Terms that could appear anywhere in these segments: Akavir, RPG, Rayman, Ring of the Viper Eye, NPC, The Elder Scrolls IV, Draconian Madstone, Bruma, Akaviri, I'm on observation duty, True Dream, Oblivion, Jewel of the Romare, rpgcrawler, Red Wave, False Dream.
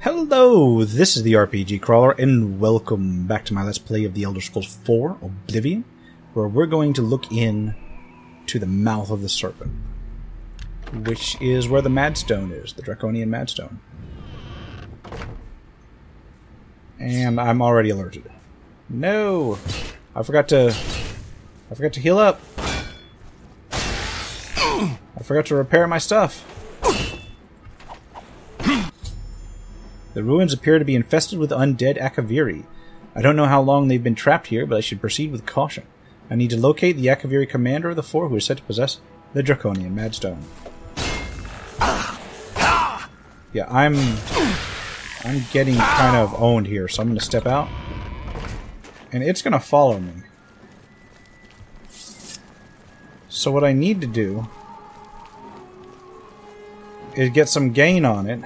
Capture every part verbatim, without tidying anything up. Hello, this is the R P G Crawler, and welcome back to my Let's Play of The Elder Scrolls four, Oblivion, where we're going to look in to the mouth of the serpent, which is where the Madstone is, the Draconian Madstone. And I'm already alerted. No! I forgot to... I forgot to heal up! I forgot to repair my stuff! The ruins appear to be infested with undead Akaviri. I don't know how long they've been trapped here, but I should proceed with caution. I need to locate the Akaviri commander of the four who is said to possess the Draconian Madstone. Yeah, I'm... I'm getting kind of owned here, so I'm going to step out. And it's going to follow me. So what I need to do is get some gain on it.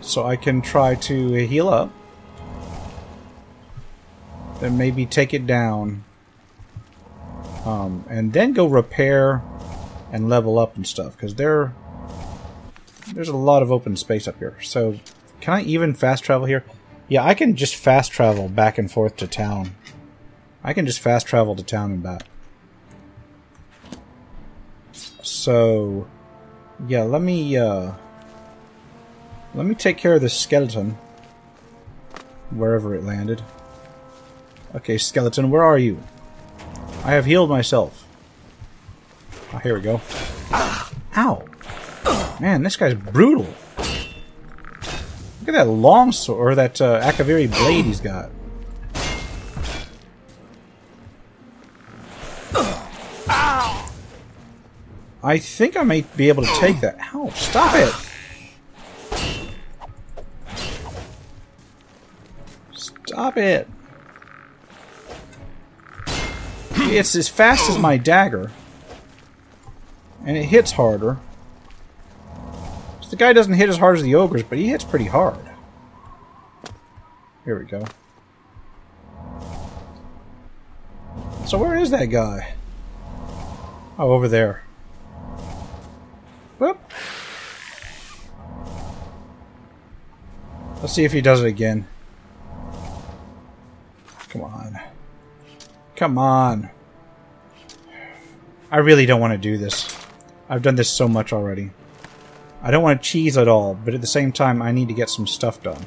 So I can try to heal up, then maybe take it down, um, and then go repair and level up and stuff, because there, there's a lot of open space up here. So can I even fast travel here? Yeah, I can just fast travel back and forth to town. I can just fast travel to town and back. So, yeah, let me... Uh, Let me take care of this skeleton, wherever it landed. Okay, skeleton, where are you? I have healed myself. Oh, here we go. Ow! Man, this guy's brutal. Look at that long sword, or that uh, Akaviri blade he's got. I think I may be able to take that. Ow, stop it! Stop it! It's as fast as my dagger. And it hits harder. So the guy doesn't hit as hard as the ogres, but he hits pretty hard. Here we go. So where is that guy? Oh, over there. Whoop! Let's see if he does it again. Come on. Come on. I really don't want to do this. I've done this so much already. I don't want to cheese at all, but at the same time, I need to get some stuff done.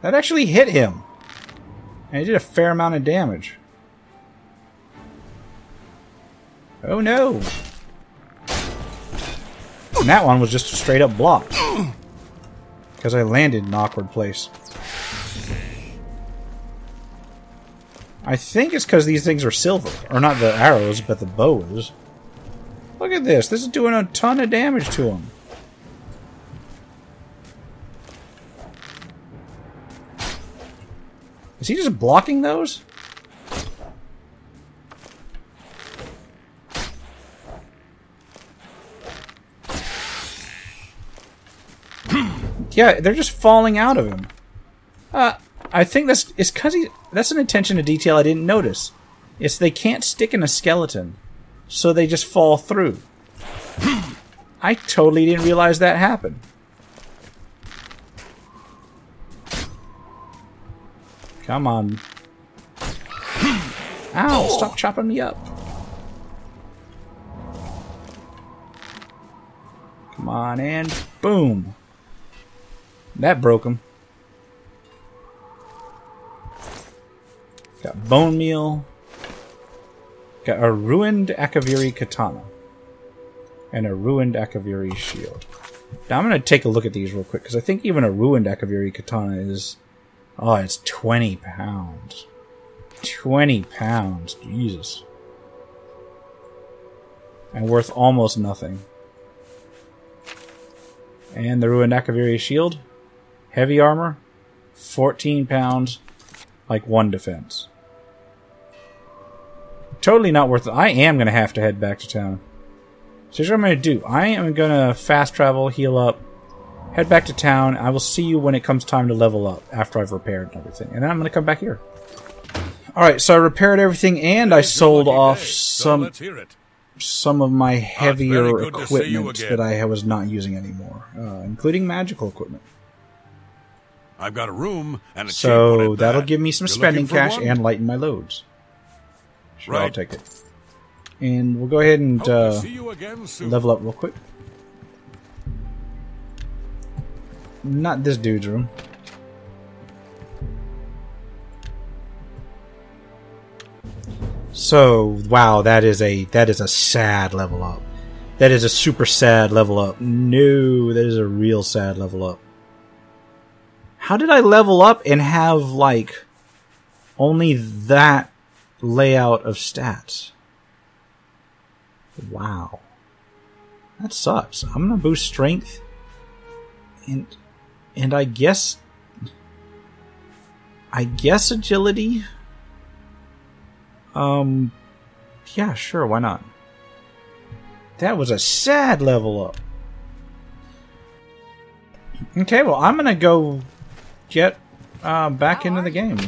That actually hit him. And it did a fair amount of damage. Oh no! And that one was just a straight up block. Because I landed in an awkward place. I think it's because these things are silver. Or not the arrows, but the bow is. Look at this. This is doing a ton of damage to him. Is he just blocking those? Yeah, they're just falling out of him. Uh, I think that's it's cause he that's an attention to detail I didn't notice. It's they can't stick in a skeleton, so they just fall through. I totally didn't realize that happened. Come on. Ow, stop chopping me up. Come on, and boom. That broke him. Got bone meal. Got a ruined Akaviri katana. And a ruined Akaviri shield. Now I'm going to take a look at these real quick, because I think even a ruined Akaviri katana is... Oh, it's twenty pounds. twenty pounds. Jesus. And worth almost nothing. And the ruined Akaviri shield... Heavy armor, fourteen pounds, like one defense. Totally not worth it. I am going to have to head back to town. So here's what I'm going to do. I am going to fast travel, heal up, head back to town. I will see you when it comes time to level up after I've repaired and everything. And then I'm going to come back here. Alright, so I repaired everything and I sold off some some of my heavier equipment that I was not using anymore, uh, including magical equipment. I've got a room and a so that'll give me some spending cash and lighten my loads. Sure, I'll take it. And we'll go ahead and uh, level up real quick. Not this dude's room. So wow, that is a that is a sad level up. That is a super sad level up. No, that is a real sad level up. How did I level up and have like only that layout of stats? Wow, that sucks. I'm gonna boost strength, and and I guess I guess agility. Um, yeah, sure, why not? That was a sad level up. Okay, well, I'm gonna go get uh, back into the game.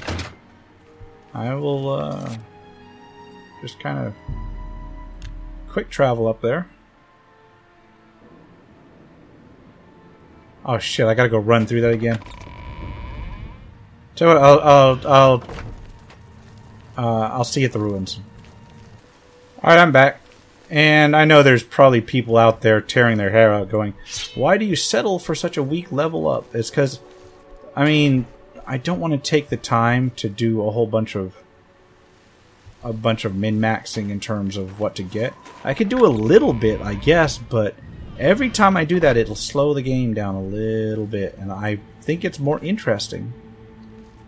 I will uh, just kind of quick travel up there. Oh shit, I gotta go run through that again. So I'll I'll I'll. Uh, I'll see you at the ruins. Alright, I'm back. And I know there's probably people out there tearing their hair out going, why do you settle for such a weak level up? It's because, I mean, I don't want to take the time to do a whole bunch of a bunch of min-maxing in terms of what to get. I could do a little bit, I guess, but every time I do that, it'll slow the game down a little bit. And I think it's more interesting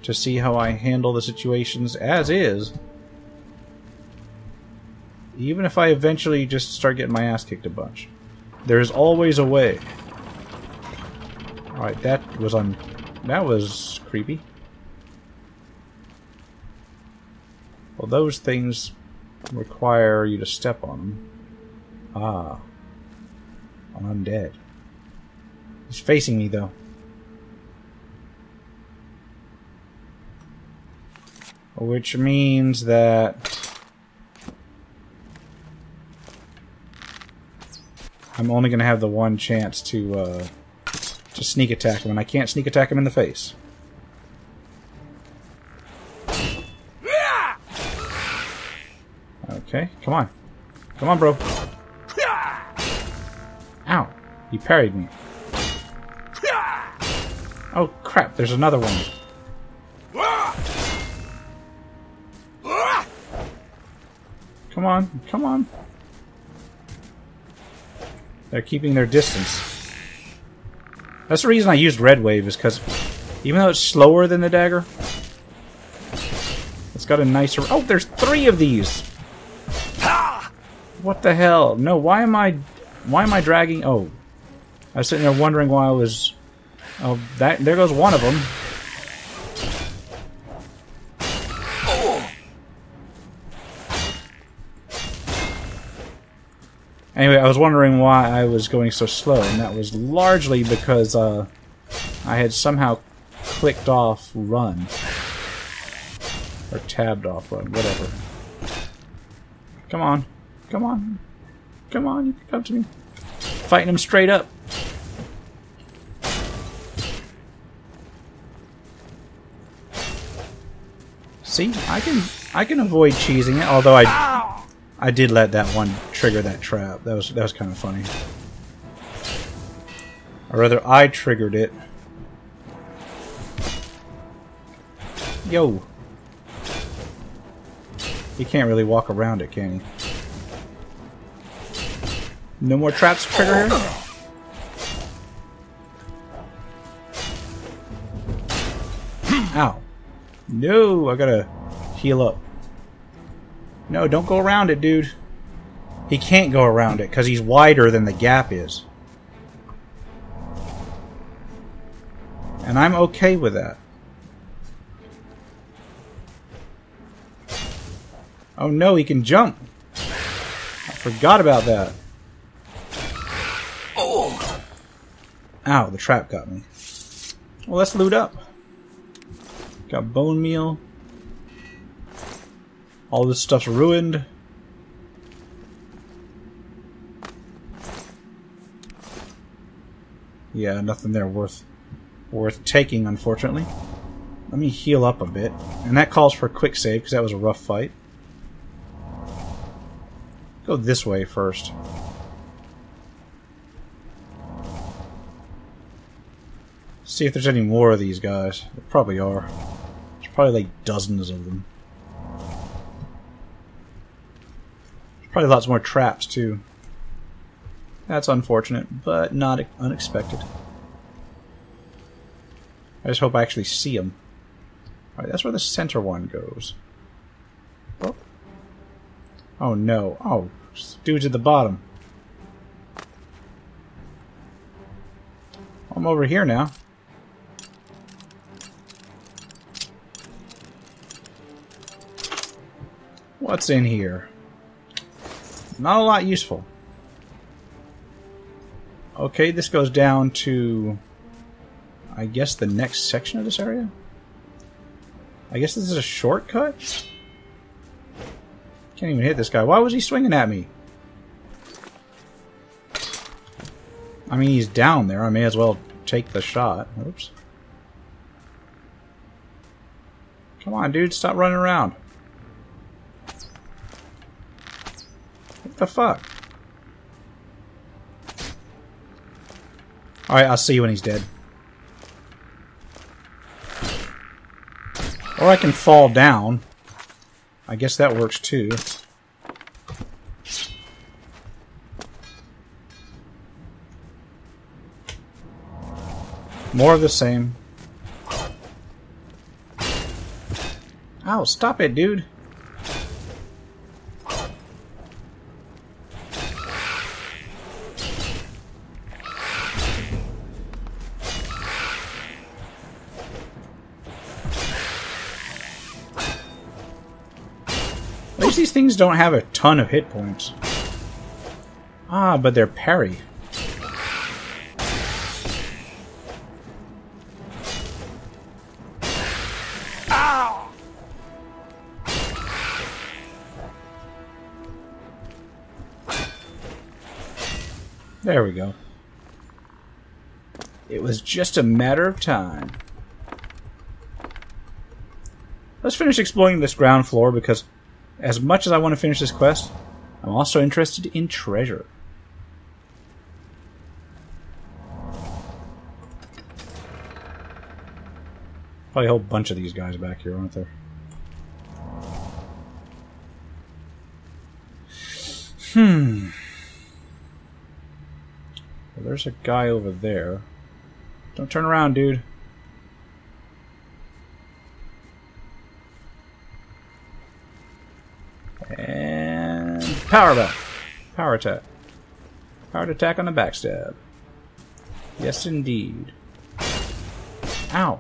to see how I handle the situations as is, even if I eventually just start getting my ass kicked a bunch. There is always a way. Alright, that was un- that was creepy. Well, those things require you to step on them. Ah. I'm undead. He's facing me, though. Which means that I'm only going to have the one chance to uh, to sneak attack him, and I can't sneak attack him in the face. Okay, come on. Come on, bro. Ow. He parried me. Oh, crap. There's another one. Come on, come on. They're keeping their distance. That's the reason I used Red Wave, is because even though it's slower than the dagger, it's got a nicer... Oh, there's three of these! What the hell? No, why am I... Why am I dragging... Oh. I was sitting there wondering why I was... Oh, that, there goes one of them. Anyway, I was wondering why I was going so slow, and that was largely because uh, I had somehow clicked off run. Or tabbed off run, whatever. Come on. Come on. Come on, you can come to me. Fighting him straight up. See, I can I can avoid cheesing it, although I... I did let that one trigger that trap. That was that was kind of funny. Or rather, I triggered it. Yo. He can't really walk around it, can he? No more traps trigger here? Ow. No, I gotta heal up. No, don't go around it, dude. He can't go around it, because he's wider than the gap is. And I'm okay with that. Oh no, he can jump! I forgot about that. Oh! Ow, the trap got me. Well, let's loot up. Got bone meal. All this stuff's ruined. Yeah, nothing there worth worth taking, unfortunately. Let me heal up a bit. And that calls for a quick save, because that was a rough fight. Go this way first. See if there's any more of these guys. There probably are. There's probably like dozens of them. There's probably lots more traps, too. That's unfortunate, but not unexpected. I just hope I actually see them. Alright, that's where the center one goes. Oh, oh no. Oh, dude's at the bottom. I'm over here now. What's in here? Not a lot useful. Okay, this goes down to, I guess, the next section of this area? I guess this is a shortcut? Can't even hit this guy. Why was he swinging at me? I mean, he's down there. I may as well take the shot. Oops. Come on, dude. Stop running around. What the fuck? Alright, I'll see you when he's dead. Or I can fall down. I guess that works too. More of the same. Ow, stop it, dude. At least these things don't have a ton of hit points. Ah, but they're parry. Ow! There we go. It was just a matter of time. Let's finish exploring this ground floor because as much as I want to finish this quest, I'm also interested in treasure. Probably a whole bunch of these guys back here, aren't there? Hmm. Well, there's a guy over there. Don't turn around, dude. Power back. Power attack. Power attack on the backstab. Yes, indeed. Ow.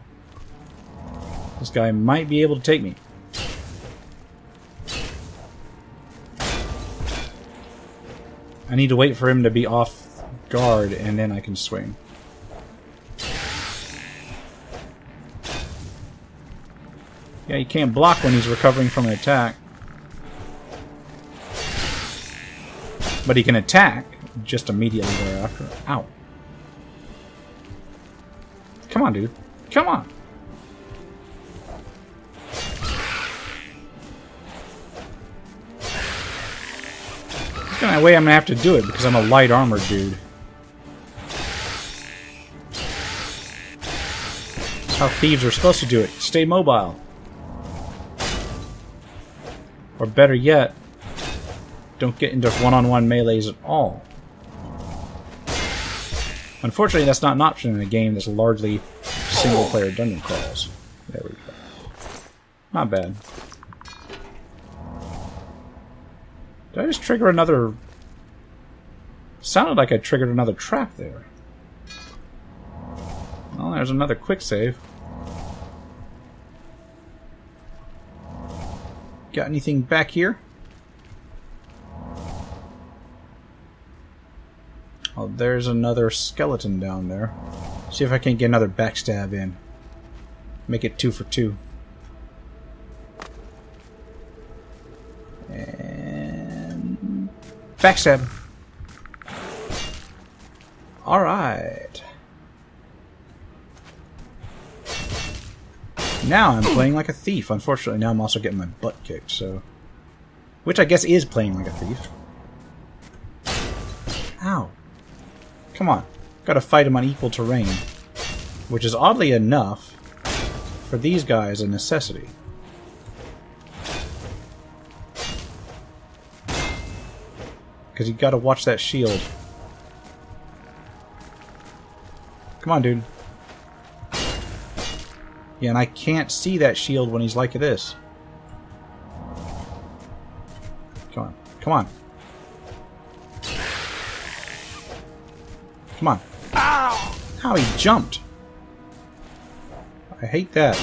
This guy might be able to take me. I need to wait for him to be off guard and then I can swing. Yeah, you can't block when he's recovering from an attack. But he can attack just immediately thereafter. Ow. Come on, dude. Come on. There's no way I'm going to have to do it because I'm a light armored dude. That's how thieves are supposed to do it. Stay mobile. Or better yet, don't get into one-on-one melees at all. Unfortunately, that's not an option in a game that's largely single-player dungeon crawls. There we go. Not bad. Did I just trigger another... Sounded like I triggered another trap there. Well, there's another quick save. Got anything back here? Oh, there's another skeleton down there. See if I can't get another backstab in. Make it two for two. Backstab. Alright. Now I'm playing like a thief. Unfortunately, now I'm also getting my butt kicked, so... Which I guess is playing like a thief. Ow. Come on. Gotta fight him on equal terrain. Which is, oddly enough, for these guys, a necessity. Because you gotta watch that shield. Come on, dude. Yeah, and I can't see that shield when he's like this. Come on. Come on. Come on. Ow! Ow, he jumped. I hate that.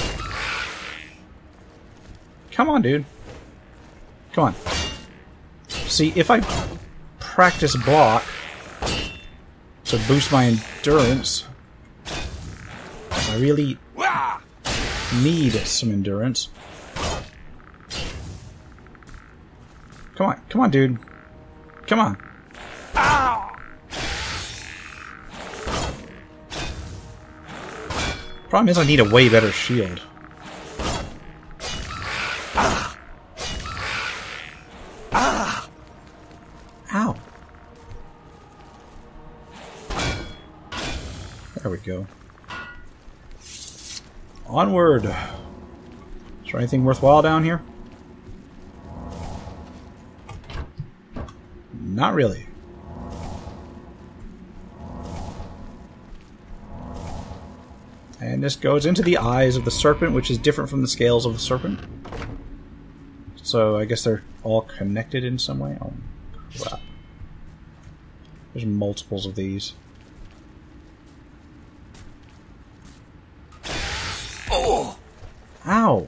Come on, dude. Come on. See, if I practice block to boost my endurance, I really need some endurance. Come on. Come on, dude. Come on. Ow! Problem is I need a way better shield. Ah! Ah! Ow. There we go. Onward. Is there anything worthwhile down here? Not really. And this goes into the eyes of the serpent, which is different from the scales of the serpent. So I guess they're all connected in some way. Oh, crap. There's multiples of these. Oh! Ow!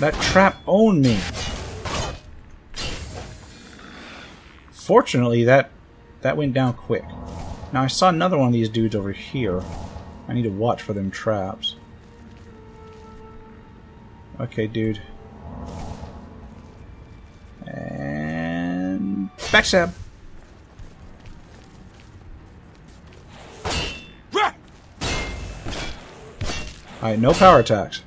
That trap owned me! Fortunately, that that went down quick. Now, I saw another one of these dudes over here. I need to watch for them traps. Okay, dude. And... backstab! Alright, no power attacks.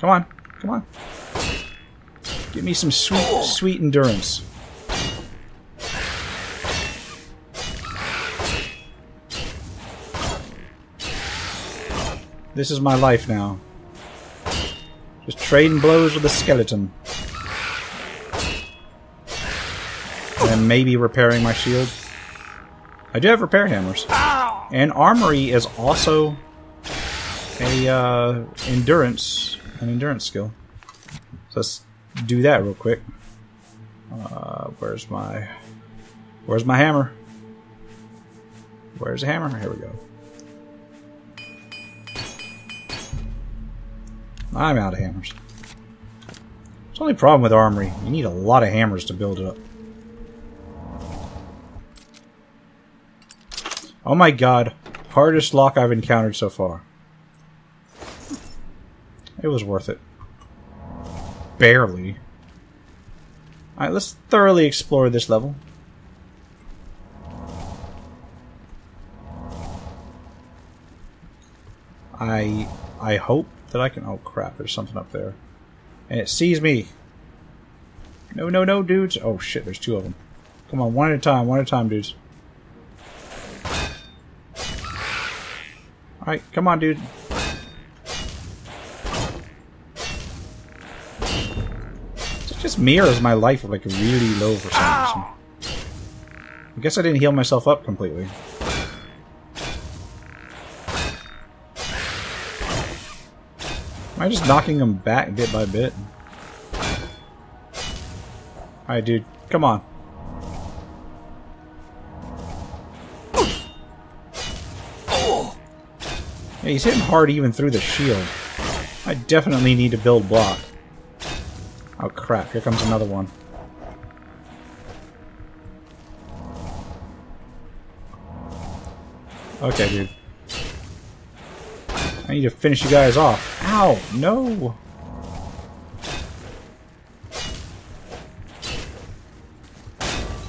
Come on, come on. Give me some sweet, sweet endurance. This is my life now. Just trading blows with a skeleton. And maybe repairing my shield. I do have repair hammers. And armory is also a uh, endurance... an endurance skill. So let's do that real quick. Uh, where's my... Where's my hammer? Where's the hammer? Here we go. I'm out of hammers. It's the only problem with armory. You need a lot of hammers to build it up. Oh my god. Hardest lock I've encountered so far. It was worth it. Barely. Alright, let's thoroughly explore this level. I I hope that I can... Oh crap, there's something up there. And it sees me. No, no, no, dudes. Oh shit, there's two of them. Come on, one at a time, one at a time, dudes. Alright, come on, dude. Just mirrors my life with like really low for some reason. I guess I didn't heal myself up completely. Am I just knocking them back bit by bit? Alright, dude, come on. Yeah, he's hitting hard even through the shield. I definitely need to build block. Oh crap, here comes another one. Okay, dude. I need to finish you guys off. Ow! No!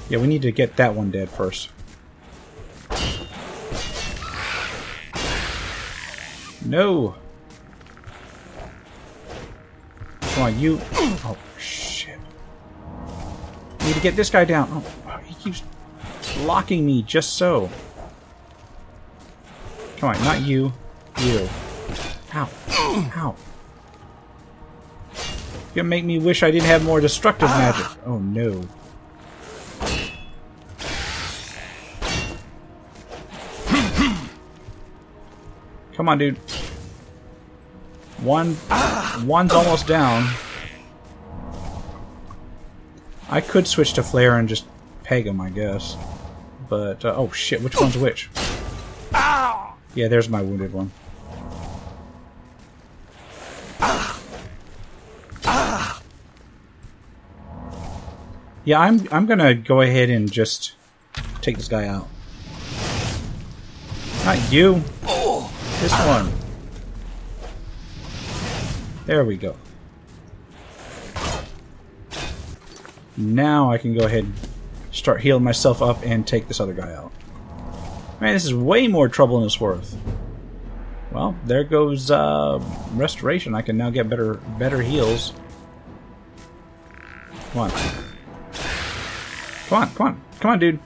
Yeah, we need to get that one dead first. No! Come on, you... Oh, shit. We need to get this guy down. Oh, he keeps blocking me just so. Come on, not you. You. Ow. Ow. You're gonna make me wish I didn't have more destructive magic. Oh, no. Come on, dude. One, one's almost down. I could switch to flare and just peg him, I guess. But uh, oh shit, which one's which? Yeah, there's my wounded one. Yeah, I'm I'm gonna go ahead and just take this guy out. Not you. This one. There we go. Now I can go ahead and start healing myself up and take this other guy out. Man, this is way more trouble than it's worth. Well, there goes uh, restoration. I can now get better, better heals. Come on. Come on, come on. Come on, dude.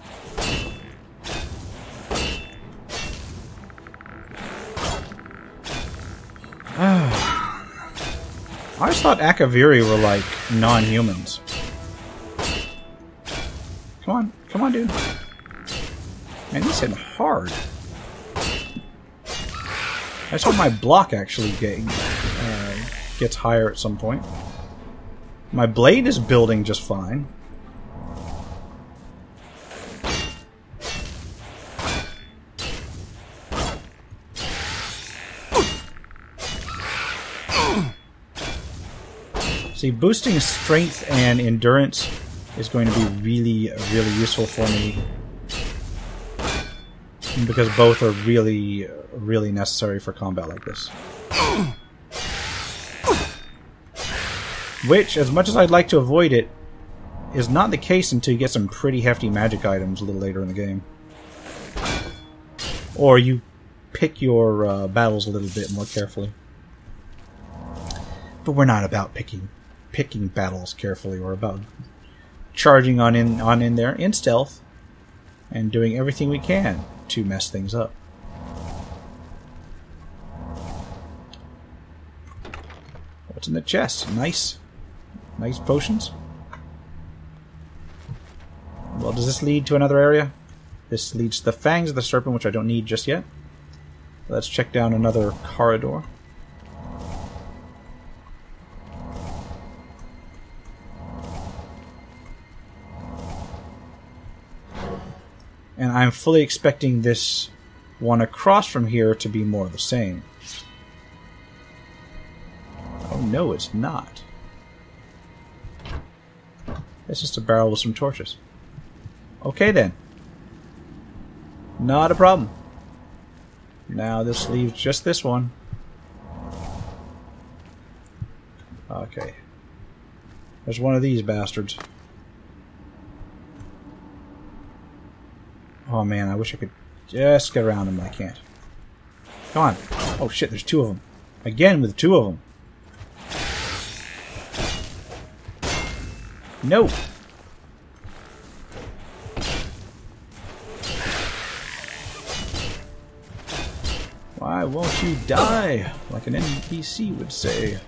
I just thought Akaviri were like non-humans. Come on, come on, dude. Man, he's hitting hard. I just hope my block actually get, uh, gets higher at some point. My blade is building just fine. See, boosting strength and endurance is going to be really, really useful for me because both are really, really necessary for combat like this. Which, as much as I'd like to avoid it, is not the case until you get some pretty hefty magic items a little later in the game. Or you pick your uh, battles a little bit more carefully. But we're not about picking... picking battles carefully, or about charging on in on in there in stealth and doing everything we can to mess things up. What's in the chest? Nice. Nice potions. Well, does this lead to another area? This leads to the Fangs of the Serpent, which I don't need just yet. Let's check down another corridor. And I'm fully expecting this one across from here to be more of the same. Oh no, it's not. It's just a barrel with some torches. Okay then. Not a problem. Now this leaves just this one. Okay. There's one of these bastards. Oh man, I wish I could just get around him, but I can't. Come on. Oh shit, there's two of them. Again with two of them. No! Why won't you die? Like an N P C would say.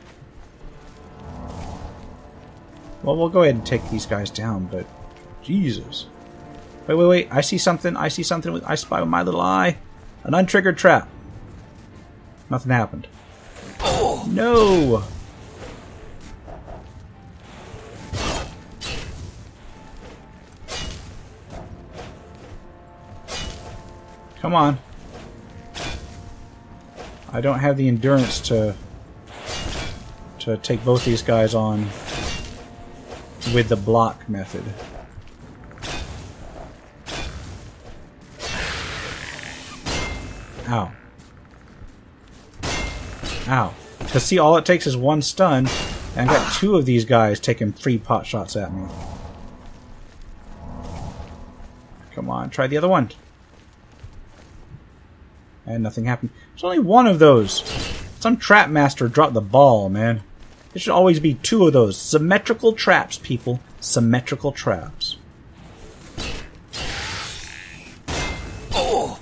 Well, we'll go ahead and take these guys down, but... Jesus. Wait, wait, wait. I see something. I see something with I spy with my little eye. An untriggered trap. Nothing happened. Oh, no! Come on. I don't have the endurance to to take both these guys on with the block method. Ow. Ow. Because see, all it takes is one stun, and I've got two of these guys taking free pot shots at me. Come on, try the other one. And nothing happened. There's only one of those. Some trap master dropped the ball, man. There should always be two of those. Symmetrical traps, people. Symmetrical traps. Oh!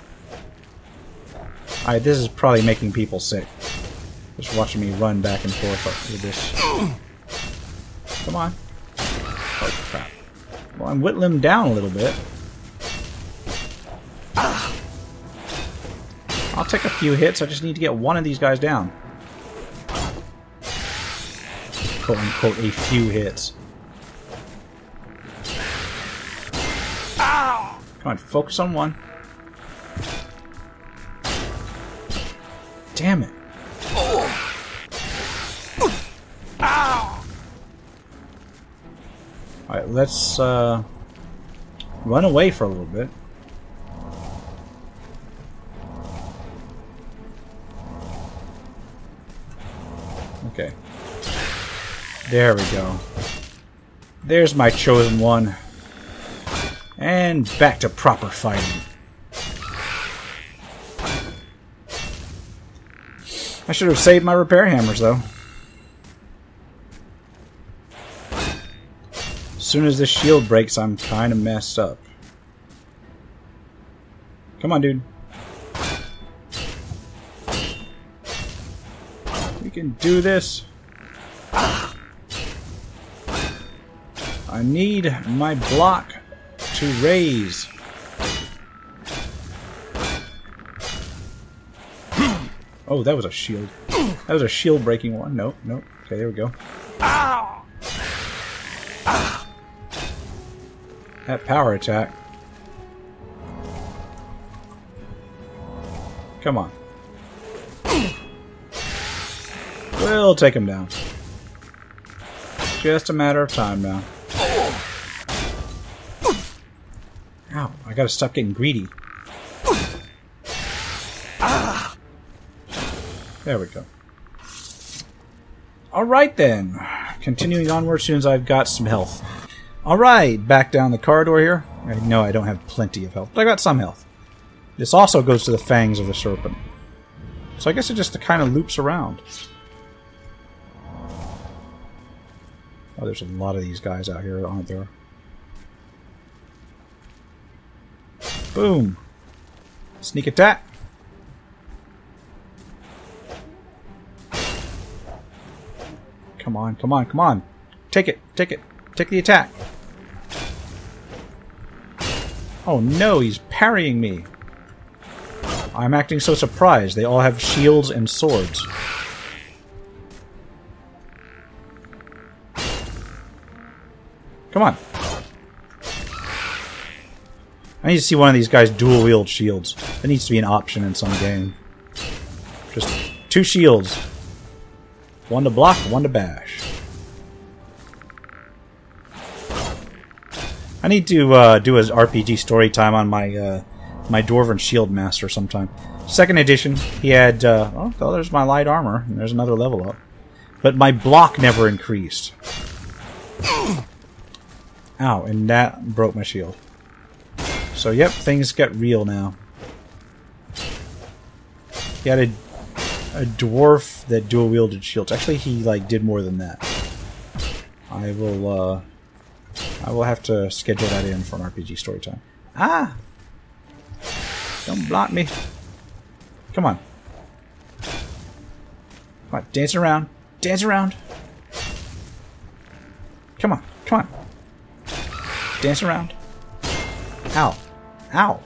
Alright, this is probably making people sick. Just watching me run back and forth with this. Come on. Oh, crap. Well, I'm whittling him down a little bit. I'll take a few hits. I just need to get one of these guys down. "Quote unquote," a few hits. Ow! Come on, focus on one. Damn it! Oh. Ow! All right, let's uh, run away for a little bit. Okay. There we go. There's my chosen one. And back to proper fighting. I should have saved my repair hammers, though. As soon as this shield breaks, I'm kind of messed up. Come on, dude. We can do this. I need my block to raise. Oh, that was a shield. That was a shield breaking one. No, no. Okay, there we go. That power attack. Come on. We'll take him down. Just a matter of time now. Ow, I gotta stop getting greedy. There we go. Alright then. Continuing onward as soon as I've got some health. Alright, back down the corridor here. I know I don't have plenty of health, but I got some health. This also goes to the fangs of the serpent. So I guess it just kind of loops around. Oh, there's a lot of these guys out here, aren't there? Boom! Sneak attack! Come on, come on, come on! Take it, take it, take the attack! Oh no, he's parrying me! I'm acting so surprised. They all have shields and swords. Come on! I need to see one of these guys dual wield shields. That needs to be an option in some game. Just two shields. One to block, one to bash. I need to uh, do an R P G story time on my uh, my Dwarven Shield Master sometime. Second edition, he had... Uh, oh, well, there's my light armor. And there's another level up. But my block never increased. Ow, and that broke my shield. So, yep, things get real now. He had a, a dwarf that dual-wielded shields. Actually, he, like, did more than that. I will, uh... I will have to schedule that in for an R P G story time. Ah! Don't block me. Come on. Come on, dance around. Dance around. Come on, come on. Dance around. Ow. Ow.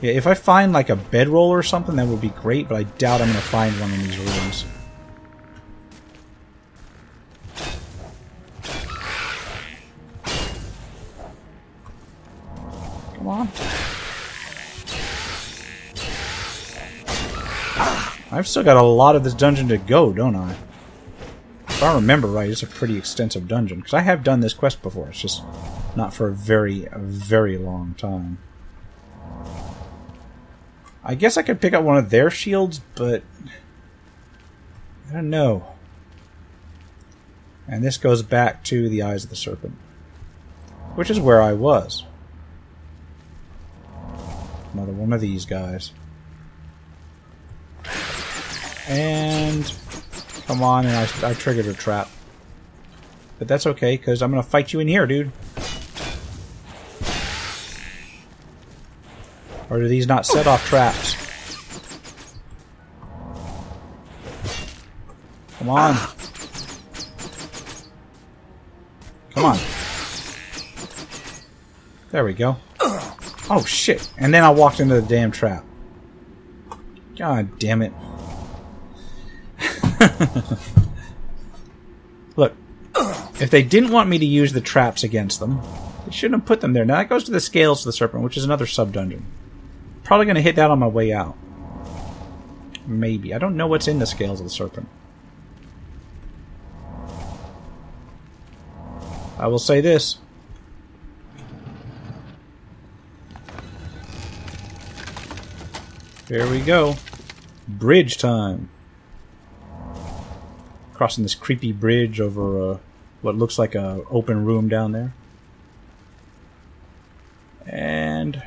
Yeah, if I find like a bedroll or something, that would be great, but I doubt I'm going to find one in these rooms. Come on. I've still got a lot of this dungeon to go, don't I? If I remember right, it's a pretty extensive dungeon, because I have done this quest before, it's just... not for a very, a very long time. I guess I could pick up one of their shields, but... I don't know. And this goes back to the Eyes of the Serpent. Which is where I was. Another one of these guys. And... come on, and I, I triggered a trap. But that's okay, because I'm going to fight you in here, dude. Or do these not set off traps? Come on. Come on. There we go. Oh, shit. And then I walked into the damn trap. God damn it. Look, if they didn't want me to use the traps against them, they shouldn't have put them there. Now that goes to the Scales of the Serpent, which is another sub-dungeon. Probably going to hit that on my way out. Maybe. I don't know what's in the Scales of the Serpent. I will say this. Here we go. Bridge time. Crossing this creepy bridge over uh, what looks like an open room down there. And...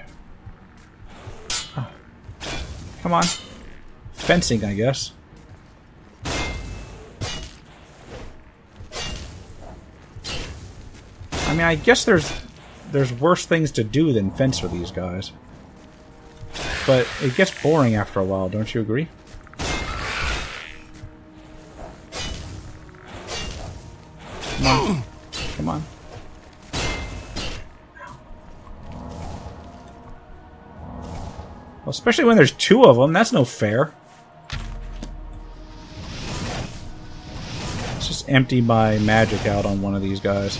oh. Come on. Fencing, I guess. I mean, I guess there's there's worse things to do than fence with these guys. But it gets boring after a while, don't you agree? Come on. Well, especially when there's two of them. That's no fair. Let's just empty my magic out on one of these guys.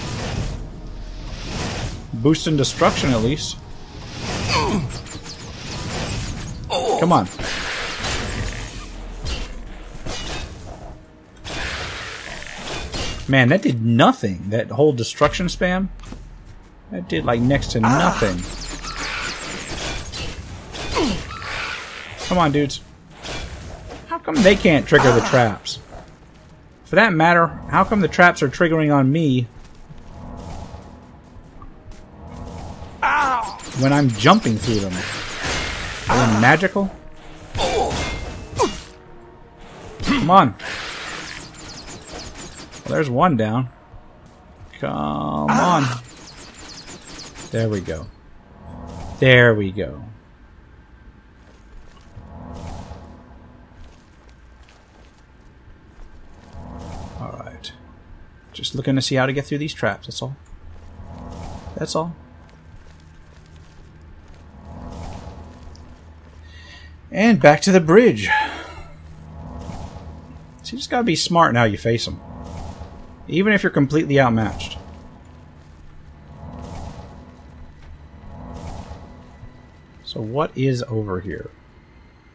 Boosting destruction, at least. Come on. Man, that did nothing. That whole destruction spam? That did like next to nothing. Ah. Come on, dudes. How come they can't trigger the traps? For that matter, how come the traps are triggering on me when I'm jumping through them? Are they magical? Come on. There's one down. Come on. There we go. There we go. Alright. Just looking to see how to get through these traps, that's all. That's all. And back to the bridge. So you just gotta be smart in how you face them. Even if you're completely outmatched. So what is over here?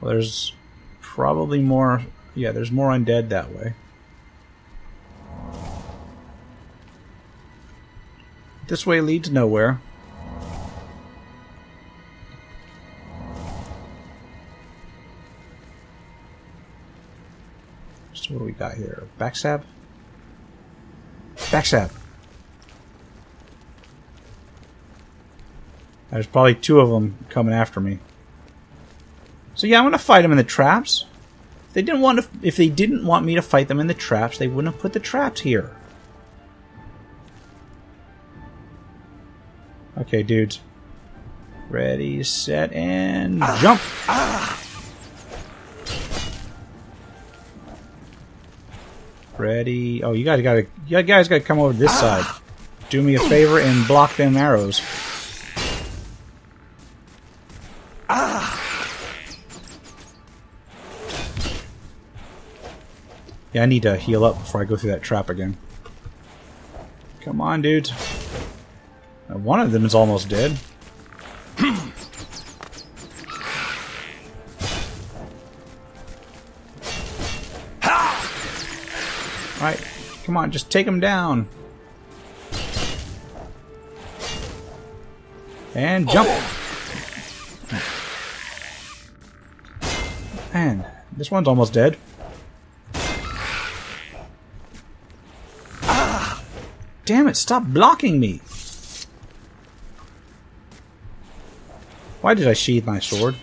Well, there's probably more... yeah, there's more undead that way. This way leads nowhere. So what do we got here? Backstab? Backstab. There's probably two of them coming after me. So yeah, I'm gonna fight them in the traps. If they didn't want to, if they didn't want me to fight them in the traps, they wouldn't have put the traps here. Okay, dudes. Ready, set, and ah, jump. Ah. Ready? Oh, you guys gotta, you guys gotta come over to this side. Do me a favor and block them arrows. Yeah, I need to heal up before I go through that trap again. Come on, dude. One of them is almost dead. Alright, come on, just take him down. And jump! Oh. Man, this one's almost dead. Ah. Damn it, stop blocking me! Why did I sheathe my sword?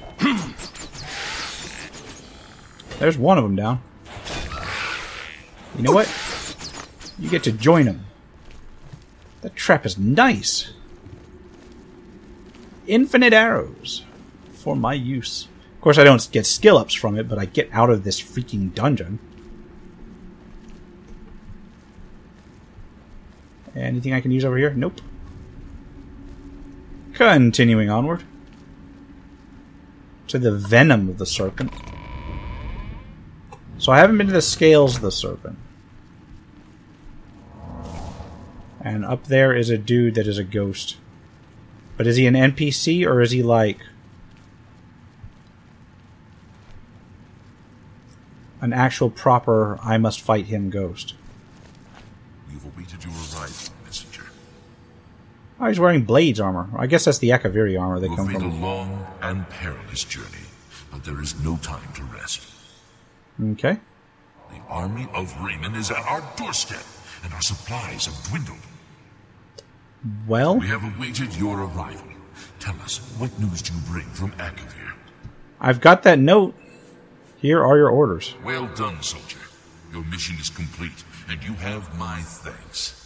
There's one of them down. You know what? You get to join them. That trap is nice. Infinite arrows for my use. Of course, I don't get skill ups from it, but I get out of this freaking dungeon. Anything I can use over here? Nope. Continuing onward to the venom of the serpent. So I haven't been to the scales of the serpent. And up there is a dude that is a ghost. But is he an N P C or is he like an actual proper I must fight him ghost? You will be to do right, messenger. Oh, he's wearing blades armor. I guess that's the Akaviri armor they come from. We've made a long and perilous journey, but there is no time to rest. Okay. The army of Rayman is at our doorstep, and our supplies have dwindled. Well? We have awaited your arrival. Tell us, what news do you bring from Akavir? I've got that note. Here are your orders. Well done, soldier. Your mission is complete, and you have my thanks.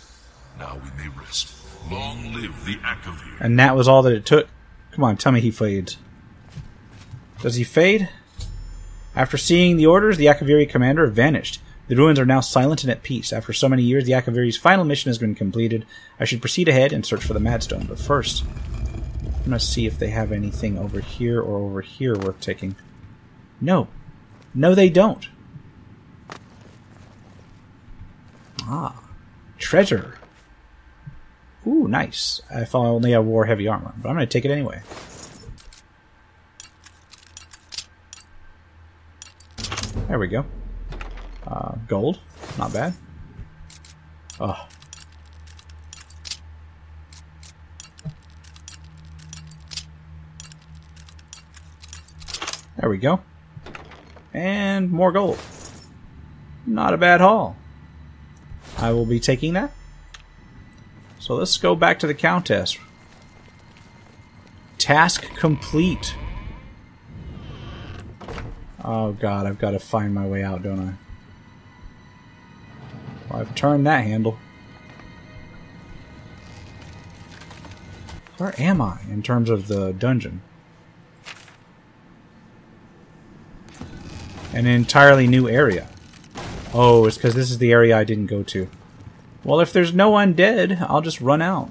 Now we may rest. Long live the Akavir. And that was all that it took? Come on, tell me he fades. Does he fade? After seeing the orders, the Akaviri commander vanished. The ruins are now silent and at peace. After so many years, the Akaviri's final mission has been completed. I should proceed ahead and search for the Madstone. But first, I'm going to see if they have anything over here or over here worth taking. No. No, they don't. Ah. Treasure. Ooh, nice. If only I wore heavy armor. But I'm going to take it anyway. There we go. Uh, gold. Not bad. Oh. There we go. And more gold. Not a bad haul. I will be taking that. So let's go back to the Countess. Task complete. Oh god, I've got to find my way out, don't I? Well, I've turned that handle. Where am I in terms of the dungeon? An entirely new area. Oh, it's because this is the area I didn't go to. Well, if there's no undead, I'll just run out.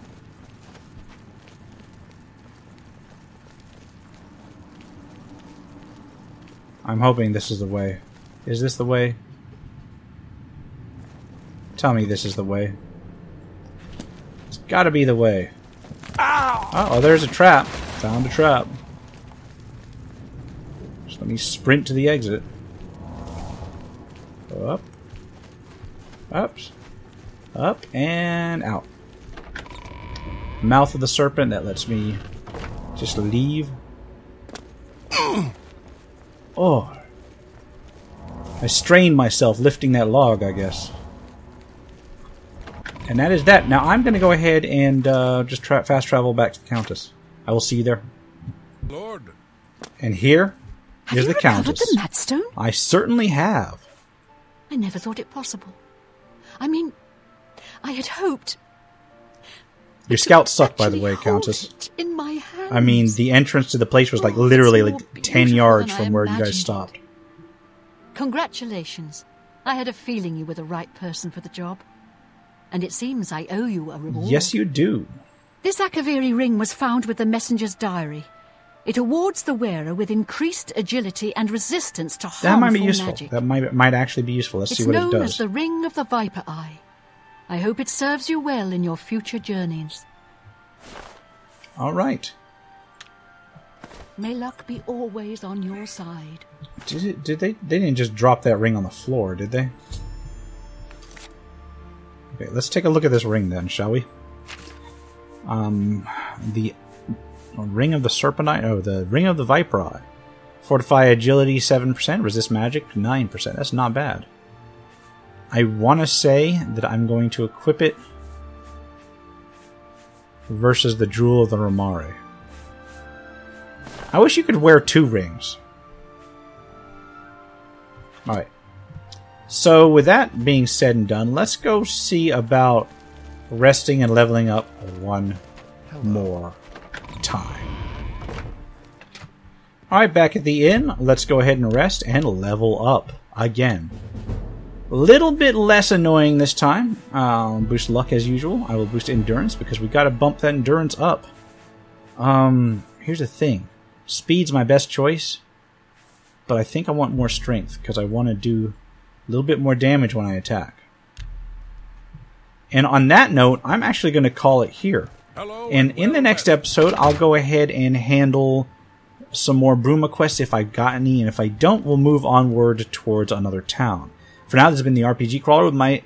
I'm hoping this is the way. Is this the way? Tell me this is the way. It's gotta be the way. Ow! Uh-oh, there's a trap. Found a trap. Just let me sprint to the exit. Up. Up. Up and out. Mouth of the serpent. That lets me just leave. Oh, I strained myself lifting that log, I guess. And that is that. Now I'm going to go ahead and uh, just tra fast travel back to the Countess. I will see you there. Lord. And here is the Countess. Have you recovered the Madstone? I certainly have. I never thought it possible. I mean, I had hoped. Your scout sucked, by the way, Countess. In my hands. I mean, the entrance to the place was like oh, literally like ten yards from where imagined. You guys stopped. Congratulations. I had a feeling you were the right person for the job. And it seems I owe you a reward. Yes, you do. This Akaviri ring was found with the messenger's diary. It awards the wearer with increased agility and resistance to harmful magic. That might be useful. Magic. That might, might actually be useful. Let's it's see what it does. It's known as the Ring of the Viper Eye. I hope it serves you well in your future journeys. All right. May luck be always on your side. Did it, did they? They didn't just drop that ring on the floor, did they? Okay, let's take a look at this ring then, shall we? Um, the ring of the serpent eye. Oh, the ring of the viper eye. Fortify agility seven percent, resist magic nine percent. That's not bad. I want to say that I'm going to equip it versus the Jewel of the Romare. I wish you could wear two rings. Alright. So, with that being said and done, let's go see about resting and leveling up one more time. Alright, back at the inn, let's go ahead and rest and level up again. A little bit less annoying this time. I'll boost luck as usual. I will boost endurance because we gotta bump that endurance up. Um, here's the thing. Speed's my best choice, but I think I want more strength because I want to do a little bit more damage when I attack. And on that note, I'm actually going to call it here. Hello, and in the next episode, I'll go ahead and handle some more Bruma quests if I've got any, and if I don't, we'll move onward towards another town. For now, this has been the R P G Crawler with my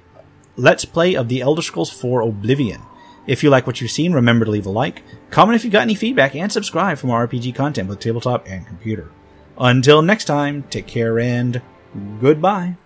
Let's Play of The Elder Scrolls four Oblivion. If you like what you've seen, remember to leave a like, comment if you've got any feedback, and subscribe for more R P G content with tabletop and computer. Until next time, take care and goodbye.